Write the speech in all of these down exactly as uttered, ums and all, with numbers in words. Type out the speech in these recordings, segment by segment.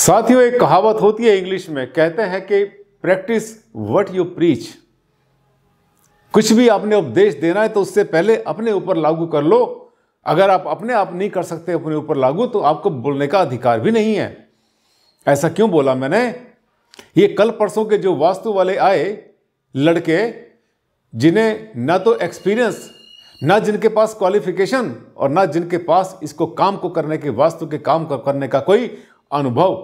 साथियों, एक कहावत होती है इंग्लिश में, कहते हैं कि प्रैक्टिस व्हाट यू प्रीच। कुछ भी आपने उपदेश देना है तो उससे पहले अपने ऊपर लागू कर लो। अगर आप अपने आप नहीं कर सकते अपने ऊपर लागू, तो आपको बोलने का अधिकार भी नहीं है। ऐसा क्यों बोला मैंने? ये कल परसों के जो वास्तु वाले आए लड़के, जिन्हें ना तो एक्सपीरियंस, ना जिनके पास क्वालिफिकेशन और ना जिनके पास इसको काम को करने के, वास्तु के काम को करने का कोई अनुभव,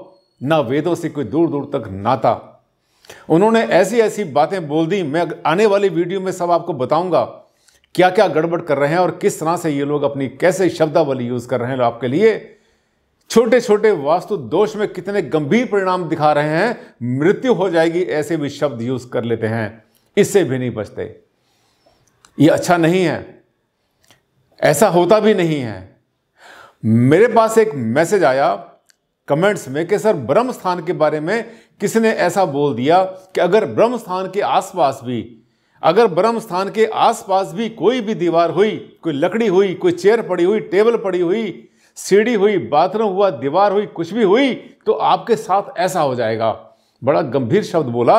ना वेदों से कोई दूर दूर तक नाता, उन्होंने ऐसी ऐसी बातें बोल दी। मैं आने वाली वीडियो में सब आपको बताऊंगा क्या क्या गड़बड़ कर रहे हैं और किस तरह से ये लोग अपनी कैसे शब्दावली यूज़ कर रहे हैं, आपके लिए छोटे छोटे वास्तु दोष में कितने गंभीर परिणाम दिखा रहे हैं। मृत्यु हो जाएगी ऐसे भी शब्द यूज़ कर लेते हैं, इससे भी नहीं बचते। ये अच्छा नहीं है, ऐसा होता भी नहीं है। मेरे पास एक मैसेज आया कमेंट्स में कि सर, ब्रह्मस्थान के बारे में किसी ने ऐसा बोल दिया कि अगर ब्रह्मस्थान के आसपास भी अगर ब्रह्मस्थान के आसपास भी कोई भी दीवार हुई, कोई लकड़ी हुई, कोई चेयर पड़ी हुई, टेबल पड़ी हुई, सीढ़ी हुई, बाथरूम हुआ, दीवार हुई, कुछ भी हुई, तो आपके साथ ऐसा हो जाएगा। बड़ा गंभीर शब्द बोला,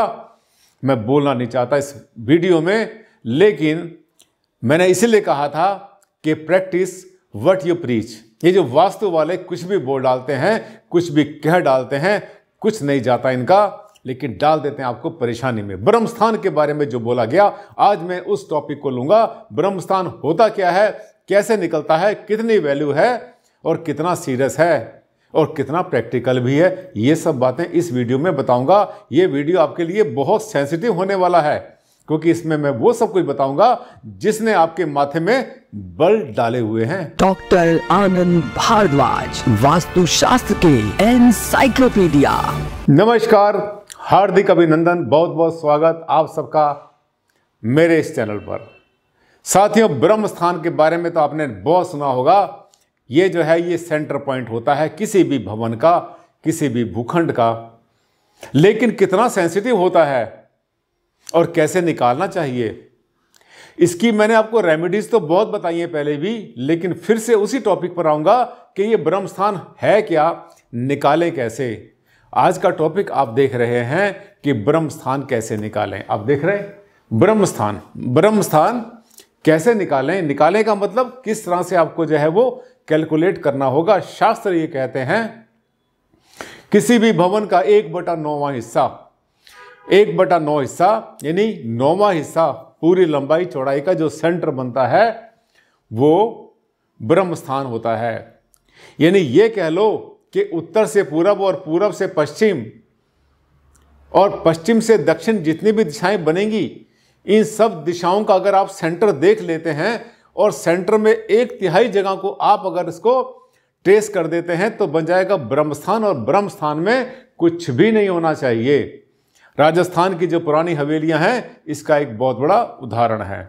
मैं बोलना नहीं चाहता इस वीडियो में, लेकिन मैंने इसीलिए कहा था कि प्रैक्टिस व्हाट यू प्रीच। ये जो वास्तु वाले कुछ भी बोल डालते हैं, कुछ भी कह डालते हैं, कुछ नहीं जाता इनका, लेकिन डाल देते हैं आपको परेशानी में। ब्रह्मस्थान के बारे में जो बोला गया, आज मैं उस टॉपिक को लूँगा। ब्रह्मस्थान होता क्या है, कैसे निकलता है, कितनी वैल्यू है और कितना सीरियस है और कितना प्रैक्टिकल भी है, ये सब बातें इस वीडियो में बताऊंगा। ये वीडियो आपके लिए बहुत सेंसिटिव होने वाला है, क्योंकि इसमें मैं वो सब कुछ बताऊंगा जिसने आपके माथे में बल डाले हुए हैं। डॉक्टर आनंद भारद्वाज, वास्तु शास्त्र के एनसाइक्लोपीडिया। नमस्कार, हार्दिक अभिनंदन, बहुत बहुत स्वागत आप सबका मेरे इस चैनल पर। साथियों, ब्रह्मस्थान के बारे में तो आपने बहुत सुना होगा। ये जो है, ये सेंटर पॉइंट होता है किसी भी भवन का, किसी भी भूखंड का। लेकिन कितना सेंसिटिव होता है और कैसे निकालना चाहिए, इसकी मैंने आपको रेमेडीज तो बहुत बताई है पहले भी, लेकिन फिर से उसी टॉपिक पर आऊँगा कि ये ब्रह्मस्थान है क्या, निकालें कैसे। आज का टॉपिक आप देख रहे हैं कि ब्रह्मस्थान कैसे निकालें। आप देख रहे हैं ब्रह्मस्थान, ब्रह्मस्थान कैसे निकालें। निकालने का मतलब किस तरह से आपको जो है वो कैलकुलेट करना होगा। शास्त्र ये कहते हैं किसी भी भवन का एक बटा नौवां हिस्सा, एक बटा नौ हिस्सा यानी नौवां हिस्सा पूरी लंबाई चौड़ाई का जो सेंटर बनता है वो ब्रह्मस्थान होता है। यानी ये कह लो कि उत्तर से पूरब और पूरब से पश्चिम और पश्चिम से दक्षिण जितनी भी दिशाएं बनेंगी, इन सब दिशाओं का अगर आप सेंटर देख लेते हैं और सेंटर में एक तिहाई जगह को आप अगर इसको ट्रेस कर देते हैं तो बन जाएगा ब्रह्मस्थान। और ब्रह्मस्थान में कुछ भी नहीं होना चाहिए। राजस्थान की जो पुरानी हवेलियां हैं, इसका एक बहुत बड़ा उदाहरण है।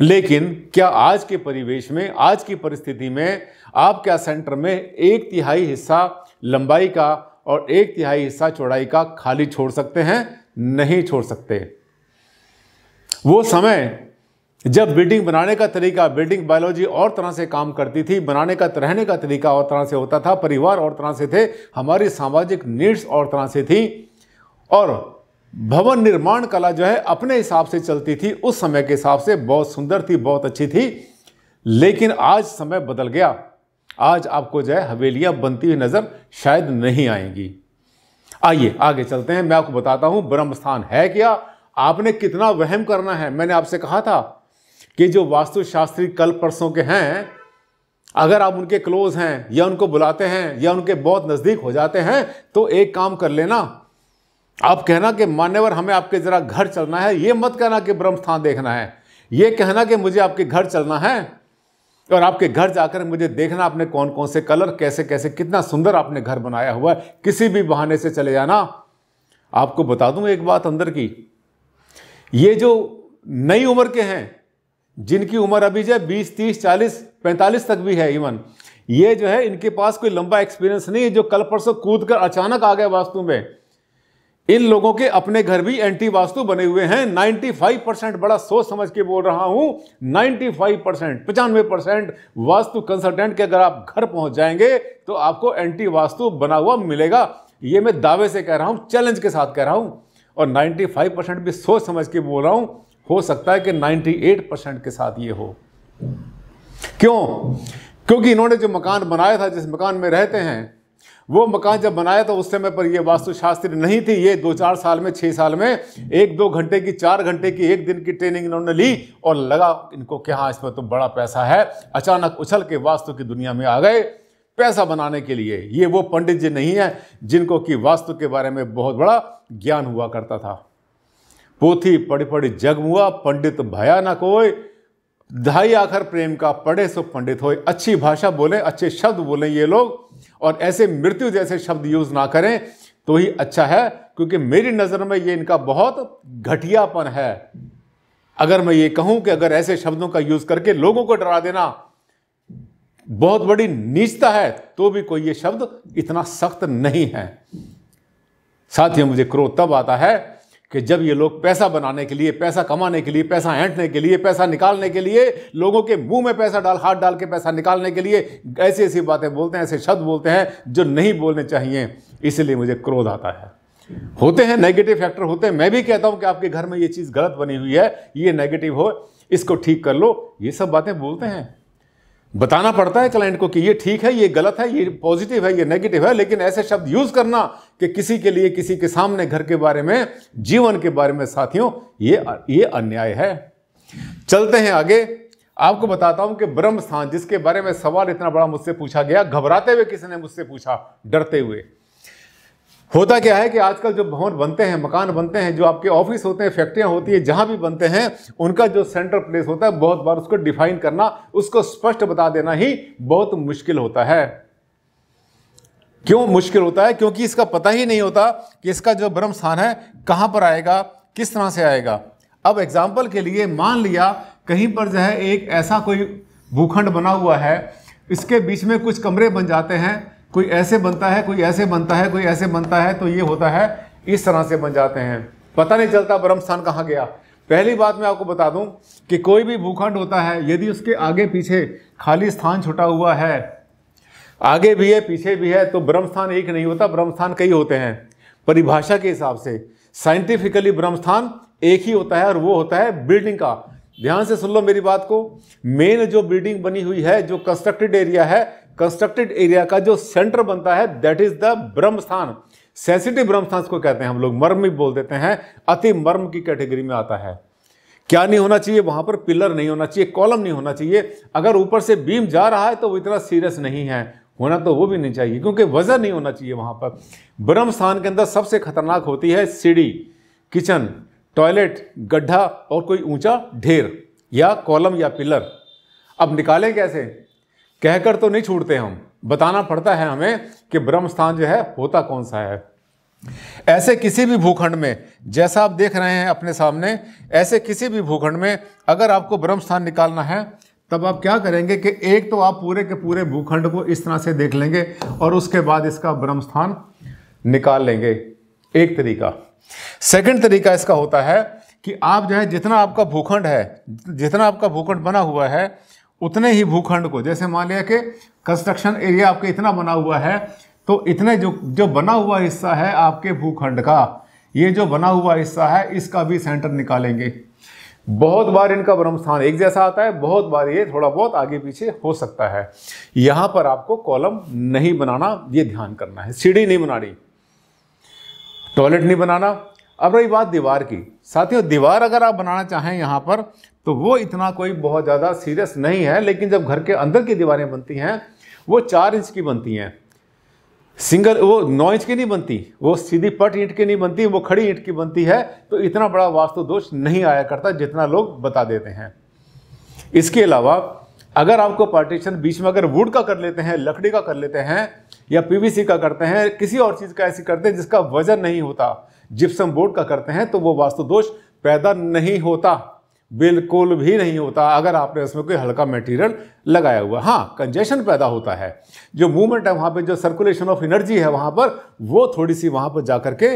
लेकिन क्या आज के परिवेश में, आज की परिस्थिति में, आप क्या सेंटर में एक तिहाई हिस्सा लंबाई का और एक तिहाई हिस्सा चौड़ाई का खाली छोड़ सकते हैं? नहीं छोड़ सकते। वो समय जब बिल्डिंग बनाने का तरीका, बिल्डिंग बायोलॉजी और तरह से काम करती थी, बनाने का, रहने का तरीका और तरह से होता था, परिवार और तरह से थे, हमारी सामाजिक नीड्स और तरह से थी और भवन निर्माण कला जो है अपने हिसाब से चलती थी। उस समय के हिसाब से बहुत सुंदर थी, बहुत अच्छी थी। लेकिन आज समय बदल गया। आज आपको जो है हवेलियाँ बनती हुई नज़र शायद नहीं आएंगी। आइए आगे चलते हैं, मैं आपको बताता हूँ ब्रह्मस्थान है क्या। आपने कितना वहम करना है। मैंने आपसे कहा था कि जो वास्तुशास्त्री कल परसों के हैं, अगर आप उनके क्लोज हैं या उनको बुलाते हैं या उनके बहुत नज़दीक हो जाते हैं, तो एक काम कर लेना, आप कहना कि मान्यवर, हमें आपके ज़रा घर चलना है। ये मत कहना कि ब्रह्मस्थान देखना है, ये कहना कि मुझे आपके घर चलना है और आपके घर जाकर मुझे देखना आपने कौन कौन से कलर, कैसे कैसे, कितना सुंदर आपने घर बनाया हुआ है। किसी भी बहाने से चले जाना। आपको बता दूँ एक बात अंदर की, ये जो नई उम्र के हैं, जिनकी उम्र अभी जो है बीस, तीस, चालीस, पैंतालीस तक भी है इवन, ये जो है इनके पास कोई लंबा एक्सपीरियंस नहीं है। जो कल परसों कूद कर अचानक आ गए वास्तु में, इन लोगों के अपने घर भी एंटी वास्तु बने हुए हैं। पचानवे परसेंट, बड़ा सोच समझ के बोल रहा हूं, पचानवे परसेंट पचानवे परसेंट वास्तु कंसल्टेंट के अगर आप घर पहुंच जाएंगे तो आपको एंटी वास्तु बना हुआ मिलेगा। ये मैं दावे से कह रहा हूं, चैलेंज के साथ कह रहा हूं। और पचानवे परसेंट भी सोच समझ के बोल रहा हूं, हो सकता है कि अट्ठानवे परसेंट के साथ ये हो। क्यों? क्योंकि इन्होंने जो मकान बनाया था, जिस मकान में रहते हैं, वो मकान जब बनाया तो उस समय पर ये वास्तुशास्त्र नहीं थी। ये दो चार साल में, छः साल में, एक दो घंटे की, चार घंटे की, एक दिन की ट्रेनिंग इन्होंने ली और लगा इनको कि हाँ इसमें तो बड़ा पैसा है। अचानक उछल के वास्तु की दुनिया में आ गए पैसा बनाने के लिए। ये वो पंडित जी नहीं हैं जिनको कि वास्तु के बारे में बहुत बड़ा ज्ञान हुआ करता था। पोथी पढ़ी पढ़ी जग मुआ, पंडित भया ना कोई, धाई आखर प्रेम का, पढ़े सो पंडित होए। अच्छी भाषा बोलें, अच्छे शब्द बोलें ये लोग, और ऐसे मृत्यु जैसे शब्द यूज़ ना करें तो ही अच्छा है। क्योंकि मेरी नज़र में ये इनका बहुत घटियापन है। अगर मैं ये कहूँ कि अगर ऐसे शब्दों का यूज़ करके लोगों को डरा देना बहुत बड़ी नीचता है, तो भी कोई ये शब्द इतना सख्त नहीं है। साथियों, मुझे क्रोध तब आता है कि जब ये लोग पैसा बनाने के लिए, पैसा कमाने के लिए, पैसा ऐंठने के लिए, पैसा निकालने के लिए, लोगों के मुंह में पैसा डाल, हाथ डाल के पैसा निकालने के लिए ऐसी ऐसी बातें बोलते हैं, ऐसे शब्द बोलते हैं जो नहीं बोलने चाहिए। इसलिए मुझे क्रोध आता है। होते हैं नेगेटिव फैक्टर, होते हैं। मैं भी कहता हूँ कि आपके घर में ये चीज़ गलत बनी हुई है, ये नेगेटिव हो, इसको ठीक कर लो, ये सब बातें बोलते हैं। बताना पड़ता है क्लाइंट को कि ये ठीक है, ये गलत है, ये पॉजिटिव है, ये नेगेटिव है। लेकिन ऐसे शब्द यूज़ करना कि किसी के लिए, किसी के सामने, घर के बारे में, जीवन के बारे में, साथियों ये ये अन्याय है। चलते हैं आगे। आपको बताता हूं कि ब्रह्मस्थान, जिसके बारे में सवाल इतना बड़ा मुझसे पूछा गया, घबराते हुए किसी ने मुझसे पूछा, डरते हुए। होता क्या है कि आजकल जो भवन बनते हैं, मकान बनते हैं, जो आपके ऑफिस होते हैं, फैक्ट्रियाँ होती है, जहाँ भी बनते हैं, उनका जो सेंटर प्लेस होता है, बहुत बार उसको डिफाइन करना, उसको स्पष्ट बता देना ही बहुत मुश्किल होता है। क्यों मुश्किल होता है? क्योंकि इसका पता ही नहीं होता कि इसका जो ब्रह्म स्थान है कहाँ पर आएगा, किस तरह से आएगा। अब एग्जाम्पल के लिए मान लिया कहीं पर जो है एक ऐसा कोई भूखंड बना हुआ है, इसके बीच में कुछ कमरे बन जाते हैं, कोई ऐसे बनता है, कोई ऐसे बनता है, कोई ऐसे बनता है, तो ये होता है इस तरह से बन जाते हैं। पता नहीं चलता ब्रह्मस्थान कहाँ गया। पहली बात मैं आपको बता दूं कि कोई भी भूखंड होता है, यदि उसके आगे पीछे खाली स्थान छुटा हुआ है, आगे भी है पीछे भी है, तो ब्रह्मस्थान एक नहीं होता, ब्रह्मस्थान कई होते हैं। परिभाषा के हिसाब से साइंटिफिकली ब्रह्मस्थान एक ही होता है, और वो होता है बिल्डिंग का। ध्यान से सुन लो मेरी बात को। मेन जो बिल्डिंग बनी हुई है, जो कंस्ट्रक्टेड एरिया है, कंस्ट्रक्टेड एरिया का जो सेंटर बनता है, that is the Brahmasthan. Sensitive Brahmasthan को कहते हैं हम लोग, मर्म भी बोल देते हैं, अति मर्म की कैटेगरी में आता है। क्या नहीं होना चाहिए वहां पर? पिलर नहीं होना चाहिए, कॉलम नहीं होना चाहिए। अगर ऊपर से बीम जा रहा है तो वो इतना सीरियस नहीं है, होना तो वो भी नहीं चाहिए, क्योंकि वजन नहीं होना चाहिए वहां पर। ब्रह्मस्थान के अंदर सबसे खतरनाक होती है सीढ़ी, किचन, टॉयलेट, गड्ढा और कोई ऊंचा ढेर या कॉलम या पिलर। अब निकालें कैसे? कहकर तो नहीं छूटते हम, बताना पड़ता है हमें कि ब्रह्मस्थान जो है होता कौन सा है। ऐसे किसी भी भूखंड में, जैसा आप देख रहे हैं अपने सामने, ऐसे किसी भी भूखंड में अगर आपको ब्रह्मस्थान निकालना है, तब आप क्या करेंगे कि एक तो आप पूरे के पूरे भूखंड को इस तरह से देख लेंगे और उसके बाद इसका ब्रह्मस्थान निकाल लेंगे। एक तरीका। सेकेंड तरीका इसका होता है कि आप जो है जितना आपका भूखंड है, जितना आपका भूखंड बना हुआ है, उतने ही भूखंड को, जैसे मान लिया कि कंस्ट्रक्शन एरिया आपके इतना बना हुआ है, तो इतने जो जो बना हुआ हिस्सा है आपके भूखंड का, ये जो बना हुआ हिस्सा है, इसका भी सेंटर निकालेंगे। बहुत बार इनका ब्रह्मस्थान एक जैसा आता है, बहुत बार ये थोड़ा बहुत आगे पीछे हो सकता है। यहाँ पर आपको कॉलम नहीं बनाना, ये ध्यान करना है। सीढ़ी नहीं बनानी, टॉयलेट नहीं बनाना। अब रही बात दीवार की। साथियों, दीवार अगर आप बनाना चाहें यहाँ पर, तो वो इतना कोई बहुत ज़्यादा सीरियस नहीं है। लेकिन जब घर के अंदर की दीवारें बनती हैं, वो चार इंच की बनती हैं, सिंगल, वो नौ इंच की नहीं बनती, वो सीधी पट ईंट की नहीं बनती, वो खड़ी ईंट की बनती है। तो इतना बड़ा वास्तु दोष नहीं आया करता जितना लोग बता देते हैं। इसके अलावा अगर आपको पार्टीशन बीच में अगर वुड का कर लेते हैं, लकड़ी का कर लेते हैं, या पीवीसी का करते हैं, किसी और चीज़ का ऐसी करते हैं जिसका वजन नहीं होता, जिप्सम बोर्ड का करते हैं, तो वो वास्तु दोष पैदा नहीं होता। बिल्कुल भी नहीं होता अगर आपने इसमें कोई हल्का मटेरियल लगाया हुआ। हाँ, कंजेशन पैदा होता है, जो मूवमेंट है वहाँ पे, जो सर्कुलेशन ऑफ एनर्जी है वहाँ पर, वो थोड़ी सी वहाँ पर जाकर के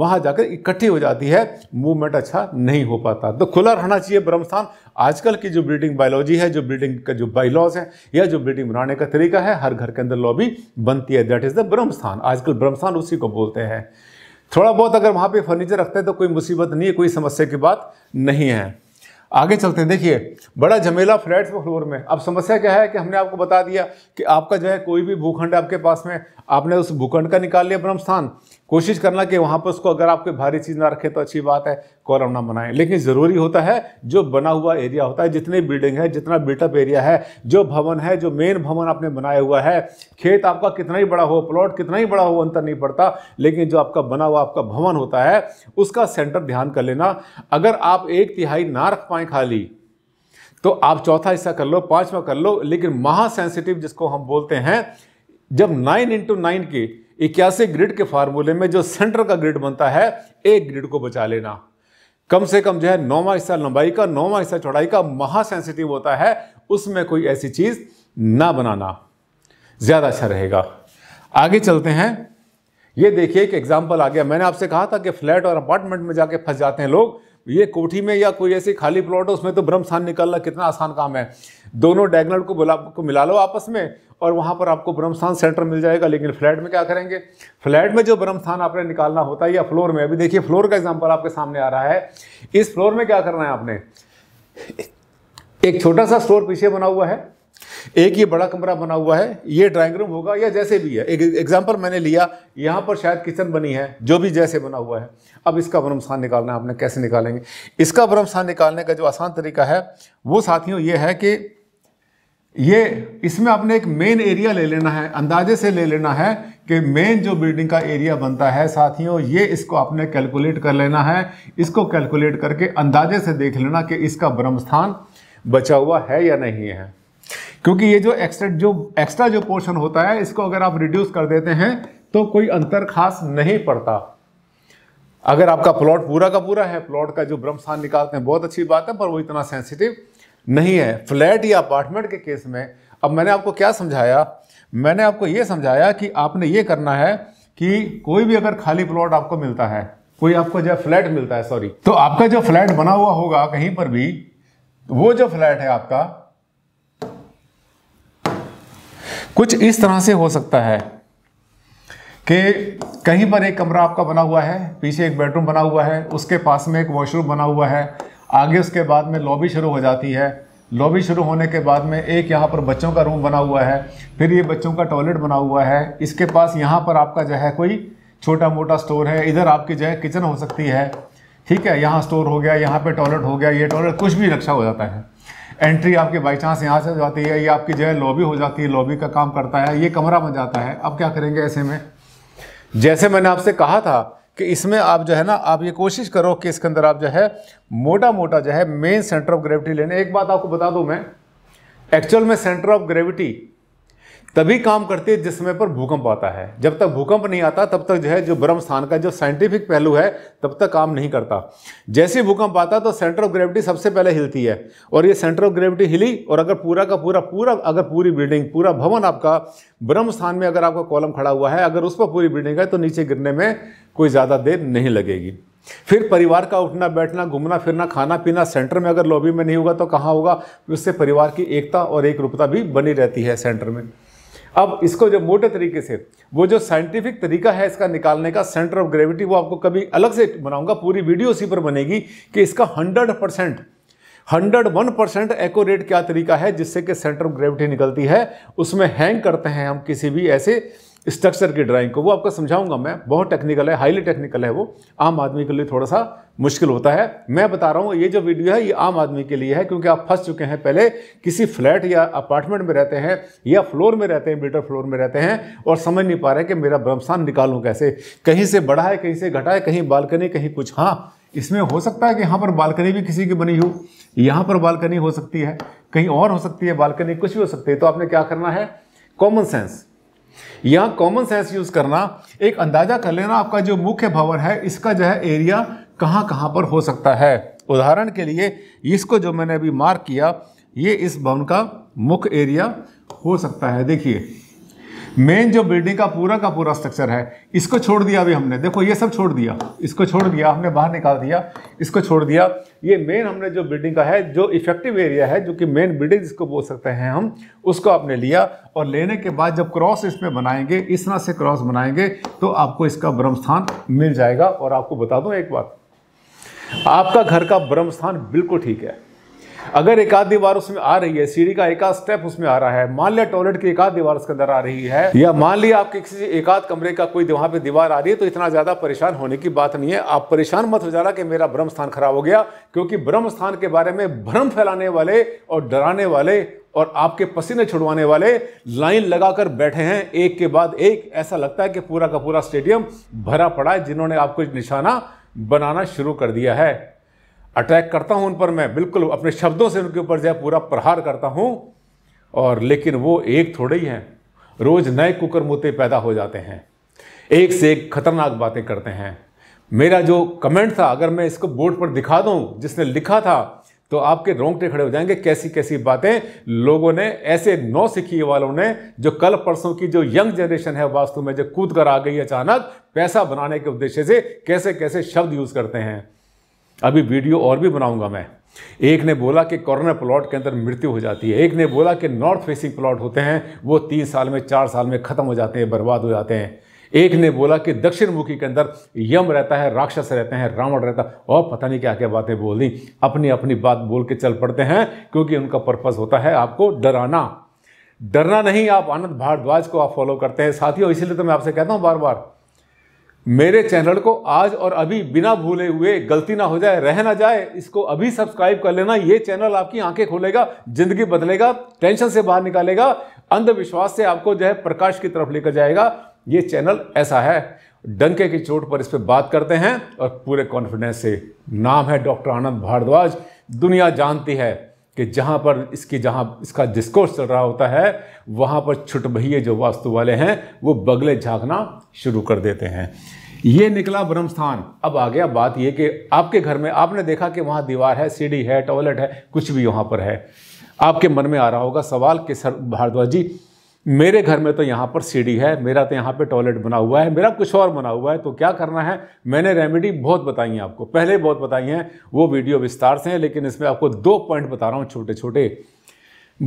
वहाँ जाकर इकट्ठी हो जाती है, मूवमेंट अच्छा नहीं हो पाता। तो खुला रहना चाहिए ब्रह्मस्थान। आजकल की जो ब्रीडिंग बायोलॉजी है, जो ब्रीडिंग का जो बायलॉज है, या जो ब्रीडिंग बनाने का तरीका है, हर घर के अंदर लॉबी बनती है, दैट इज़ द ब्रह्मस्थान। आजकल ब्रह्मस्थान उसी को बोलते हैं। थोड़ा बहुत अगर वहाँ पे फर्नीचर रखते हैं तो कोई मुसीबत नहीं है, कोई समस्या की बात नहीं है। आगे चलते हैं। देखिए, बड़ा झमेला फ्लैट्स फ्लोर में। अब समस्या क्या है कि हमने आपको बता दिया कि आपका जो है कोई भी भूखंड आपके पास में, आपने उस भूखंड का निकाल लिया ब्रह्मस्थान। कोशिश करना कि वहाँ पर उसको, अगर आप कोई भारी चीज़ ना रखें तो अच्छी बात है, कॉलम ना बनाएं, लेकिन ज़रूरी होता है जो बना हुआ एरिया होता है, जितनी बिल्डिंग है, जितना बिल्टअप एरिया है, जो भवन है, जो मेन भवन आपने बनाया हुआ है, खेत आपका कितना ही बड़ा हो, प्लॉट कितना ही बड़ा हो, अंतर नहीं पड़ता, लेकिन जो आपका बना हुआ आपका भवन होता है उसका सेंटर ध्यान कर लेना। अगर आप एक तिहाई ना रख पाएँ खाली तो आप चौथा हिस्सा कर लो, पाँचवा कर लो, लेकिन महासेंसिटिव जिसको हम बोलते हैं, जब नाइन इंटू नाइन के इक्यासी ग्रिड के फार्मूले में जो सेंटर का ग्रिड बनता है, एक ग्रिड को बचा लेना। कम से कम जो है नौवां हिस्सा लंबाई का, नौवां हिस्सा चौड़ाई का महासेंसिटिव होता है, उसमें कोई ऐसी चीज ना बनाना, ज्यादा अच्छा रहेगा। आगे चलते हैं। ये देखिए एक एग्जाम्पल आ गया। मैंने आपसे कहा था कि फ्लैट और अपार्टमेंट में जाके फंस जाते हैं लोग। ये कोठी में या कोई ऐसी खाली प्लॉट है, उसमें तो ब्रह्मस्थान निकालना कितना आसान काम है। दोनों डायगोनल को बुला को मिला लो आपस में और वहाँ पर आपको ब्रह्मस्थान सेंटर मिल जाएगा। लेकिन फ्लैट में क्या करेंगे, फ्लैट में जो ब्रह्मस्थान आपने निकालना होता है, या फ्लोर में, अभी देखिए फ्लोर का एग्जाम्पल आपके सामने आ रहा है। इस फ्लोर में क्या करना है आपने, एक छोटा सा स्टोर पीछे बना हुआ है, एक ये बड़ा कमरा बना हुआ है, ये ड्राइंग रूम होगा या जैसे भी है। एक एग्जाम्पल मैंने लिया, यहाँ पर शायद किचन बनी है, जो भी जैसे बना हुआ है। अब इसका ब्रह्मस्थान निकालना है आपने, कैसे निकालेंगे इसका ब्रह्मस्थान? निकालने का जो आसान तरीका है वो साथियों ये है कि ये इसमें आपने एक मेन एरिया ले लेना है, अंदाजे से ले लेना है कि मेन जो बिल्डिंग का एरिया बनता है साथियों, ये इसको आपने कैलकुलेट कर लेना है। इसको कैलकुलेट करके अंदाजे से देख लेना कि इसका ब्रह्मस्थान बचा हुआ है या नहीं है, क्योंकि ये जो एक्स्ट्रा जो एक्स्ट्रा जो पोर्शन होता है, इसको अगर आप रिड्यूस कर देते हैं तो कोई अंतर खास नहीं पड़ता। अगर आपका प्लॉट पूरा का पूरा है, प्लॉट का जो ब्रह्मस्थान निकालते हैं बहुत अच्छी बात है, पर वो इतना सेंसिटिव नहीं है। फ्लैट या अपार्टमेंट के केस में अब मैंने आपको क्या समझाया, मैंने आपको ये समझाया कि आपने ये करना है कि कोई भी अगर खाली प्लॉट आपको मिलता है, कोई आपको जो फ्लैट मिलता है, सॉरी, तो आपका जो फ्लैट बना हुआ होगा कहीं पर भी, वो जो फ्लैट है आपका कुछ इस तरह से हो सकता है कि कहीं पर एक कमरा आपका बना हुआ है, पीछे एक बेडरूम बना हुआ है, उसके पास में एक वॉशरूम बना हुआ है, आगे उसके बाद में लॉबी शुरू हो जाती है, लॉबी शुरू होने के बाद में एक यहाँ पर बच्चों का रूम बना हुआ है, फिर ये बच्चों का टॉयलेट बना हुआ है, इसके पास यहाँ पर आपका जो है कोई छोटा मोटा स्टोर है, इधर आपकी जो है किचन हो सकती है, ठीक है, यहाँ स्टोर हो गया, यहाँ पर टॉयलेट हो गया, ये टॉयलेट कुछ भी नक्शा हो जाता है, एंट्री आपके बाई चांस यहाँ से हो जाती है, ये आपकी जो है लॉबी हो जाती है, लॉबी का काम करता है, ये कमरा बन जाता है। अब क्या करेंगे ऐसे में, जैसे मैंने आपसे कहा था कि इसमें आप जो है ना, आप ये कोशिश करो कि इसके अंदर आप जो है मोटा मोटा जो है मेन सेंटर ऑफ ग्रेविटी लेने। एक बात आपको बता दूं मैं, एक्चुअल में सेंटर ऑफ ग्रेविटी तभी काम करती है जिस समय पर भूकंप आता है। जब तक भूकंप नहीं आता तब तक जो है जो ब्रह्मस्थान का जो साइंटिफिक पहलू है तब तक काम नहीं करता। जैसे ही भूकंप आता तो सेंटर ऑफ ग्रेविटी सबसे पहले हिलती है, और ये सेंटर ऑफ ग्रेविटी हिली, और अगर पूरा का पूरा पूरा अगर पूरी बिल्डिंग, पूरा भवन आपका ब्रह्मस्थान में, अगर आपका कॉलम खड़ा हुआ है, अगर उस पर पूरी बिल्डिंग है, तो नीचे गिरने में कोई ज़्यादा देर नहीं लगेगी। फिर परिवार का उठना बैठना, घूमना फिरना, खाना पीना सेंटर में, अगर लॉबी में नहीं होगा तो कहाँ होगा? उससे परिवार की एकता और एकरूपता भी बनी रहती है सेंटर में। अब इसको जो मोटे तरीके से, वो जो साइंटिफिक तरीका है इसका निकालने का, सेंटर ऑफ ग्रेविटी, वो आपको कभी अलग से बनाऊंगा, पूरी वीडियो उसी पर बनेगी कि इसका hundred percent, hundred one percent accurate क्या तरीका है जिससे कि सेंटर ऑफ ग्रेविटी निकलती है, उसमें हैंग करते हैं हम किसी भी ऐसे स्ट्रक्चर की ड्राइंग को, वो आपको समझाऊंगा मैं। बहुत टेक्निकल है, हाईली टेक्निकल है, वो आम आदमी के लिए थोड़ा सा मुश्किल होता है। मैं बता रहा हूँ ये जो वीडियो है ये आम आदमी के लिए है, क्योंकि आप फंस चुके हैं, पहले किसी फ्लैट या अपार्टमेंट में रहते हैं, या फ्लोर में रहते हैं, बिल्टर फ्लोर में रहते हैं, और समझ नहीं पा रहे कि मेरा ब्रह्मस्थान निकालूं कैसे, कहीं से बढ़ा है, कहीं से घटा है, कहीं बालकनी, कहीं कुछ। हाँ, इसमें हो सकता है कि यहाँ पर बालकनी भी किसी की बनी हो, यहाँ पर बालकनी हो सकती है, कहीं और हो सकती है बालकनी, कुछ भी हो सकती है। तो आपने क्या करना है, कॉमन सेंस, यहाँ कॉमन सेंस यूज करना, एक अंदाजा कर लेना आपका जो मुख्य भवन है इसका जो है एरिया कहाँ कहाँ पर हो सकता है। उदाहरण के लिए इसको जो मैंने अभी मार्क किया, ये इस भवन का मुख्य एरिया हो सकता है। देखिए मेन जो बिल्डिंग का पूरा का पूरा स्ट्रक्चर है, इसको छोड़ दिया अभी हमने, देखो ये सब छोड़ दिया, इसको छोड़ दिया हमने, बाहर निकाल दिया, इसको छोड़ दिया। ये मेन हमने जो बिल्डिंग का है, जो इफेक्टिव एरिया है, जो कि मेन बिल्डिंग जिसको बोल सकते हैं हम, उसको आपने लिया। और लेने के बाद जब क्रॉस इसमें बनाएंगे, इस तरह से क्रॉस बनाएंगे तो आपको इसका ब्रह्मस्थान मिल जाएगा। और आपको बता दूँ एक बात, आपका घर का ब्रह्मस्थान बिल्कुल ठीक है। अगर एक आध दीवार उसमें आ रही है, सीढ़ी का एक आध स्टेप उसमें आ रहा है, मान लिया टॉयलेट की एक आध दीवार उसके अंदर आ रही है, या मान लिया आपके किसी एक आध कमरे का कोई वहां पे दीवार आ रही है, तो इतना ज्यादा परेशान होने की बात नहीं है। आप परेशान मत हो जाना कि मेरा ब्रह्मस्थान खराब हो गया, क्योंकि ब्रह्मस्थान के बारे में भ्रम फैलाने वाले और डराने वाले और आपके पसीने छुड़वाने वाले लाइन लगाकर बैठे हैं, एक के बाद एक। ऐसा लगता है कि पूरा का पूरा स्टेडियम भरा पड़ा है, जिन्होंने आपको निशाना बनाना शुरू कर दिया है। अटैक करता हूं उन पर मैं, बिल्कुल अपने शब्दों से उनके ऊपर जो पूरा प्रहार करता हूं। और लेकिन वो एक थोड़े ही हैं, रोज़ नए कुकरमूते पैदा हो जाते हैं, एक से एक खतरनाक बातें करते हैं। मेरा जो कमेंट था, अगर मैं इसको बोर्ड पर दिखा दूं जिसने लिखा था, तो आपके रोंगटे खड़े हो जाएंगे। कैसी कैसी बातें लोगों ने, ऐसे नौ सीखी वालों ने, जो कल परसों की जो यंग जनरेशन है वास्तव में जो कूद कर आ गई अचानक पैसा बनाने के उद्देश्य से, कैसे कैसे शब्द यूज़ करते हैं। अभी वीडियो और भी बनाऊंगा मैं। एक ने बोला कि कॉर्नर प्लॉट के अंदर मृत्यु हो जाती है, एक ने बोला कि नॉर्थ फेसिंग प्लॉट होते हैं वो तीन साल में चार साल में ख़त्म हो जाते हैं, बर्बाद हो जाते हैं। एक ने बोला कि दक्षिण मुखी के अंदर यम रहता है, राक्षस रहते हैं, रावण रहता है, और पता नहीं क्या क्या बातें बोल दी। अपनी अपनी बात बोल के चल पड़ते हैं, क्योंकि उनका पर्पज़ होता है आपको डराना। डरना नहीं, आप आनंद भारद्वाज को आप फॉलो करते हैं साथियों। इसीलिए तो मैं आपसे कहता हूँ बार बार, मेरे चैनल को आज और अभी बिना भूले हुए, गलती ना हो जाए, रह ना जाए, इसको अभी सब्सक्राइब कर लेना। ये चैनल आपकी आंखें खोलेगा, जिंदगी बदलेगा, टेंशन से बाहर निकालेगा, अंधविश्वास से आपको जो है प्रकाश की तरफ लेकर जाएगा। ये चैनल ऐसा है, डंके की चोट पर इस पर बात करते हैं और पूरे कॉन्फिडेंस से। नाम है डॉक्टर आनंद भारद्वाज। दुनिया जानती है कि जहाँ पर इसकी जहाँ इसका डिस्कोर्स चल रहा होता है, वहाँ पर छुटभैये जो वास्तु वाले हैं वो बगले झाँकना शुरू कर देते हैं। ये निकला ब्रह्मस्थान। अब आ गया बात ये कि आपके घर में आपने देखा कि वहाँ दीवार है, सीढ़ी है, टॉयलेट है, कुछ भी वहाँ पर है। आपके मन में आ रहा होगा सवाल कि सर भारद्वाज जी, मेरे घर में तो यहाँ पर सीढ़ी है, मेरा तो यहाँ पे टॉयलेट बना हुआ है, मेरा कुछ और बना हुआ है, तो क्या करना है। मैंने रेमेडी बहुत बताई हैं आपको, पहले बहुत बताई हैं, वो वीडियो विस्तार से है, लेकिन इसमें आपको दो पॉइंट बता रहा हूँ छोटे छोटे।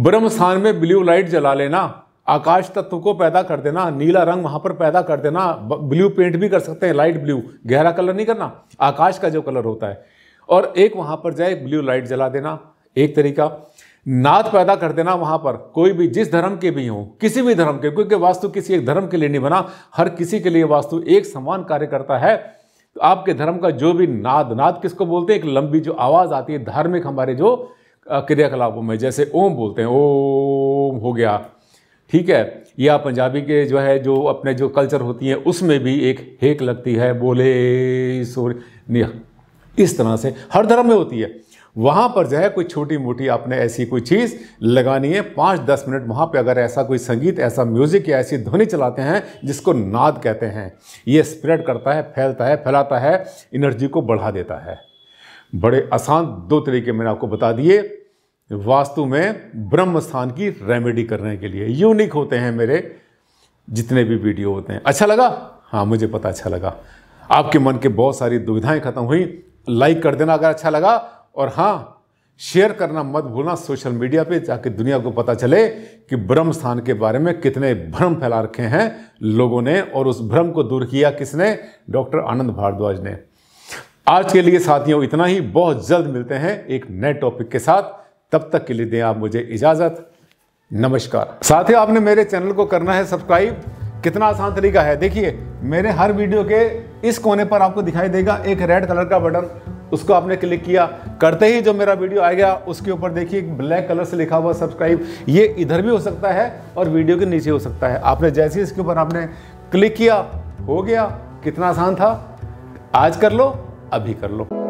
ब्रह्मस्थान में ब्लू लाइट जला लेना, आकाश तत्व को पैदा कर देना, नीला रंग वहाँ पर पैदा कर देना। ब्लू पेंट भी कर सकते हैं, लाइट ब्लू, गहरा कलर नहीं करना, आकाश का जो कलर होता है। और एक वहाँ पर जाए ब्लू लाइट जला देना, एक तरीका। नाद पैदा कर देना वहाँ पर, कोई भी, जिस धर्म के भी हों, किसी भी धर्म के, क्योंकि वास्तु किसी एक धर्म के लिए नहीं बना, हर किसी के लिए वास्तु एक समान कार्य करता है। तो आपके धर्म का जो भी नाद, नाद किसको बोलते हैं, एक लंबी जो आवाज़ आती है धार्मिक हमारे जो क्रियाकलापों में, जैसे ओम बोलते हैं, ओम हो गया, ठीक है। या पंजाबी के जो है जो अपने जो कल्चर होती है उसमें भी एक हेक लगती है, बोले सोरे, इस तरह से हर धर्म में होती है। वहाँ पर जो है कोई छोटी मोटी आपने ऐसी कोई चीज़ लगानी है, पाँच दस मिनट वहाँ पे अगर ऐसा कोई संगीत, ऐसा म्यूज़िक या ऐसी ध्वनि चलाते हैं जिसको नाद कहते हैं, ये स्प्रेड करता है, फैलता है, फैलाता है, एनर्जी को बढ़ा देता है। बड़े आसान दो तरीके मैंने आपको बता दिए वास्तु में ब्रह्मस्थान की रेमेडी करने के लिए। यूनिक होते हैं मेरे जितने भी वीडियो होते हैं। अच्छा लगा? हाँ, मुझे पता अच्छा लगा। आपके मन के बहुत सारी दुविधाएँ ख़त्म हुई। लाइक कर देना अगर अच्छा लगा, और हाँ, शेयर करना मत भूलना सोशल मीडिया पे, ताकि दुनिया को पता चले कि ब्रह्मस्थान के बारे में कितने भ्रम फैला रखे हैं लोगों ने, और उस भ्रम को दूर किया किसने, डॉक्टर आनंद भारद्वाज ने। आज के लिए साथियों इतना ही, बहुत जल्द मिलते हैं एक नए टॉपिक के साथ। तब तक के लिए दें आप मुझे इजाज़त, नमस्कार। साथियों आपने मेरे चैनल को करना है सब्सक्राइब, कितना आसान तरीका है। देखिए मेरे हर वीडियो के इस कोने पर आपको दिखाई देगा एक रेड कलर का बटन, उसको आपने क्लिक किया, करते ही जो मेरा वीडियो आएगा उसके ऊपर देखिए ब्लैक कलर से लिखा हुआ सब्सक्राइब, ये इधर भी हो सकता है और वीडियो के नीचे हो सकता है। आपने जैसे ही इसके ऊपर आपने क्लिक किया, हो गया। कितना आसान था, आज कर लो, अभी कर लो।